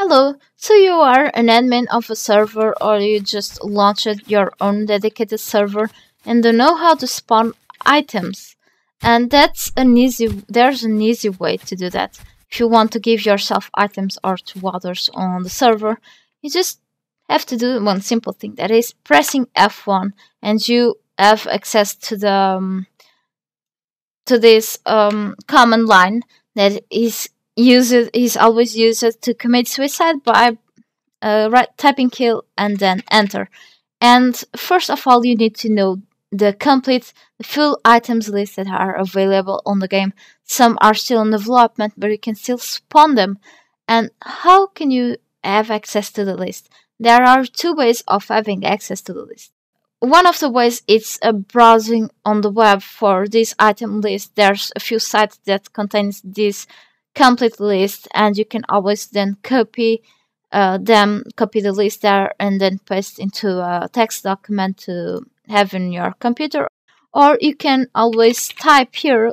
Hello, so you are an admin of a server, or you just launched your own dedicated server and don't know how to spawn items. And there's an easy way to do that. If you want to give yourself items or to others on the server, you just have to do one simple thing, that is pressing F1, and you have access to the to this command line that is always used to commit suicide by typing kill and then enter. And first of all, you need to know the full items list that are available on the game. Some are still in development, but you can still spawn them. And how can you have access to the list? There are two ways of having access to the list. One of the ways is browsing on the web for this item list. There's a few sites that contains this complete list, and you can always then copy the list there and then paste into a text document to have in your computer, or you can always type here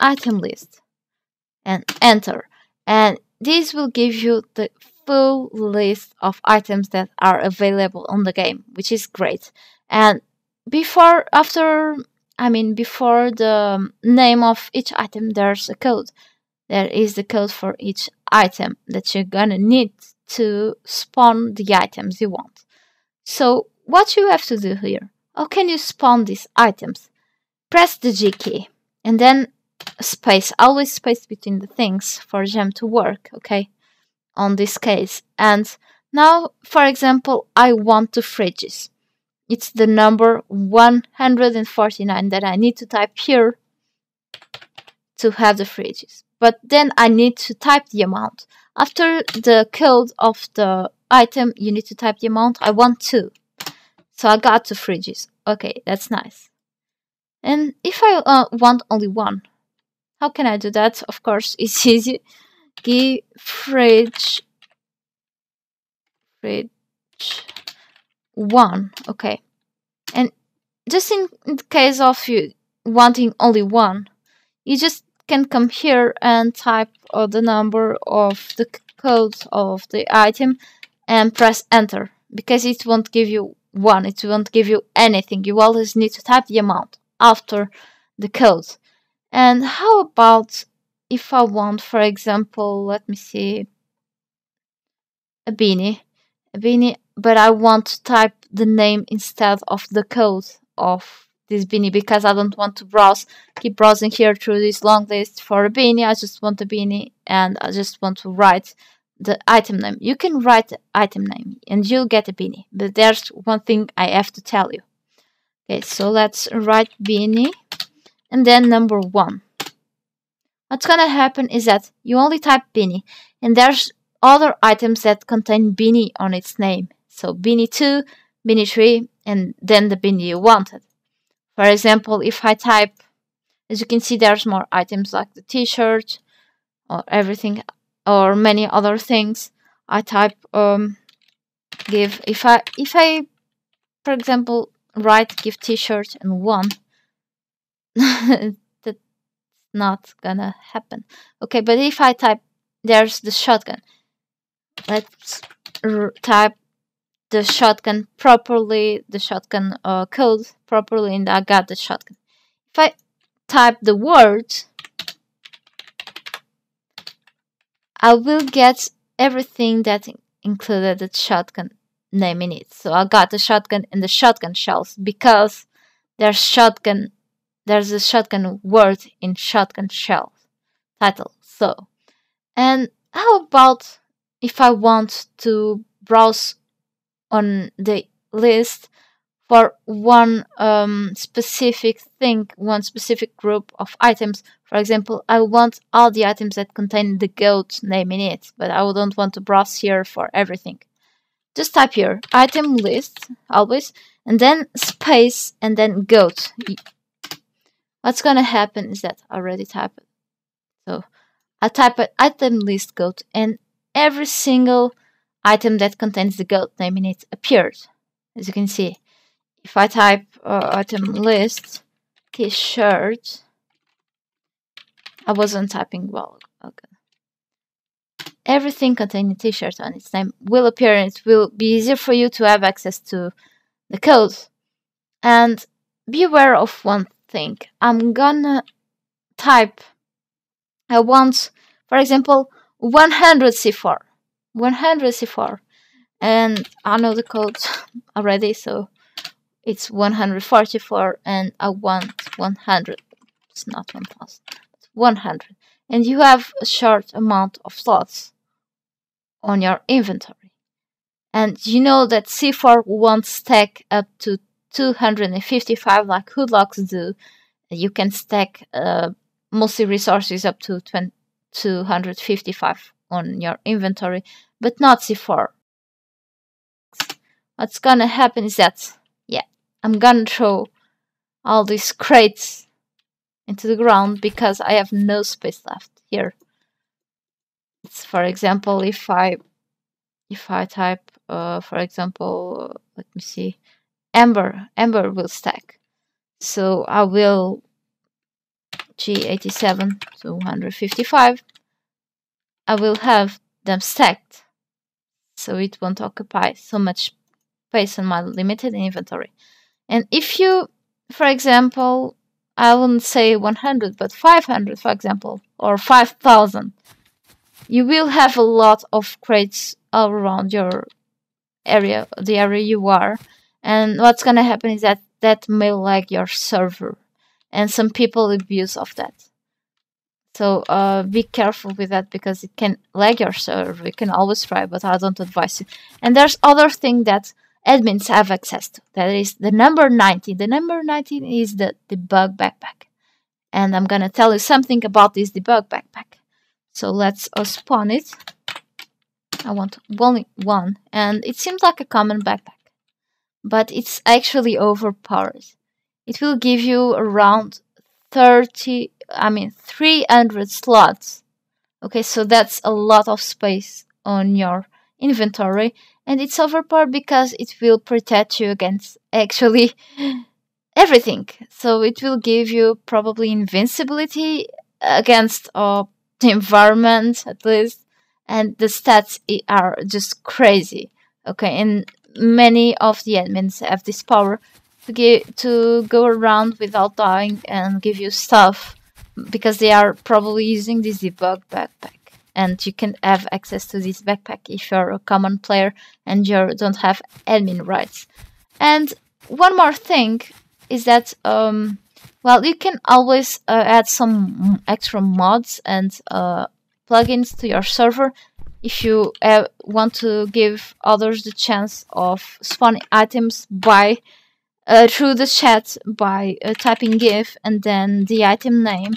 item list and enter, and this will give you the full list of items that are available on the game, which is great. And before the name of each item, there's a code. There is the code for each item that you're gonna need to spawn the items you want. So what you have to do here, how can you spawn these items? Press the G key and then space, always space between the things for them to work, okay, on this case. And now, for example, I want two fridges. It's the number 149 that I need to type here to have the fridges. But then I need to type the amount. After the code of the item, you need to type the amount. I want two. So I got two fridges. Okay, that's nice. And if I want only one, how can I do that? Of course, it's easy. Give fridge one. Okay. And just in case of you wanting only one, you just can come here and type the number of the code of the item and press enter, because it won't give you one, it won't give you anything. You always need to type the amount after the code. And how about if I want, for example, let me see, a beanie, but I want to type the name instead of the code of this beanie, because I don't want to keep browsing here through this long list for a beanie. I just want a beanie, and I just want to write the item name. You can write the item name and you'll get a beanie, but there's one thing I have to tell you. Okay, so let's write beanie and then number one. What's gonna happen is that you only type beanie, and there's other items that contain beanie on its name. So beanie 2, beanie 3, and then the beanie you wanted. For example, if I type, as you can see, there's more items like the t-shirt or everything or many other things. I type if I for example write give t-shirt and one, that's not gonna happen. Okay, but if I type, there's the shotgun. Let's type the shotgun properly, the shotgun code properly, and I got the shotgun. If I type the word, I will get everything that included the shotgun name in it. So I got the shotgun and the shotgun shells, because there's a shotgun word in shotgun shell title. So, and how about if I want to browse on the list for one specific thing, one specific group of items? For example, I want all the items that contain the goat name in it, but I don't want to browse here for everything. Just type here, item list, always, and then space, and then goat. What's gonna happen is that I already typed it. So I type item list goat, and every single item that contains the goat name in it appeared, as you can see. If I type item list t-shirt, I wasn't typing well. Okay. everything containing t-shirt on its name will appear, and it will be easier for you to have access to the code. And be aware of one thing. I'm gonna type, I want, for example, 100C4. 100C4. And I know the code already, so it's 144, and I want 100. It's not 1000, it's 100. And you have a short amount of slots on your inventory. And you know that C4 won't stack up to 255 like hoodlocks do. You can stack mostly resources up to 255 on your inventory, but not C4. What's gonna happen is that, yeah, I'm gonna throw all these crates into the ground because I have no space left here. It's, for example, if I type, for example, let me see, Amber will stack. So I will G87 to 155. I will have them stacked, so it won't occupy so much space on my limited inventory. And if you, for example, I wouldn't say 100, but 500, for example, or 5,000, you will have a lot of crates all around your area, the area you are. And what's going to happen is that that may lag your server, and some people abuse of that. So be careful with that, because it can lag your server. You can always try, but I don't advise you. And there's other thing that admins have access to. That is the number 19. The number 19 is the debug backpack. And I'm going to tell you something about this debug backpack. So let's spawn it. I want only one. And it seems like a common backpack, but it's actually overpowered. It will give you around 300 slots. Okay, so that's a lot of space on your inventory, and it's overpowered because it will protect you against actually everything. So it will give you probably invincibility against the environment, at least, and the stats are just crazy. Okay, and many of the admins have this power to go around without dying and give you stuff, because they are probably using this debug backpack. And you can have access to this backpack if you're a common player and you don't have admin rights. And one more thing is that, well, you can always add some extra mods and plugins to your server if you want to give others the chance of spawning items by through the chat by typing GIF and then the item name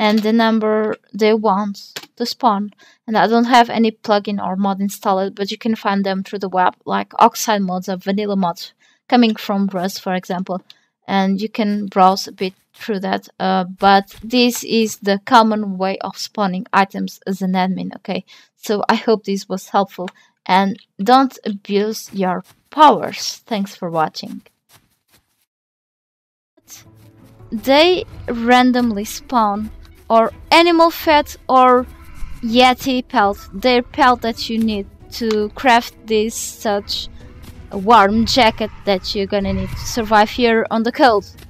and the number they want to spawn. And I don't have any plugin or mod installed, but you can find them through the web, like Oxide mods or vanilla mods coming from Rust, for example. And you can browse a bit through that, but this is the common way of spawning items as an admin, okay? So I hope this was helpful, and don't abuse your powers. Thanks for watching. They randomly spawn or animal fat or yeti pelt, their pelt that you need to craft this such a warm jacket that you're gonna need to survive here on the cold.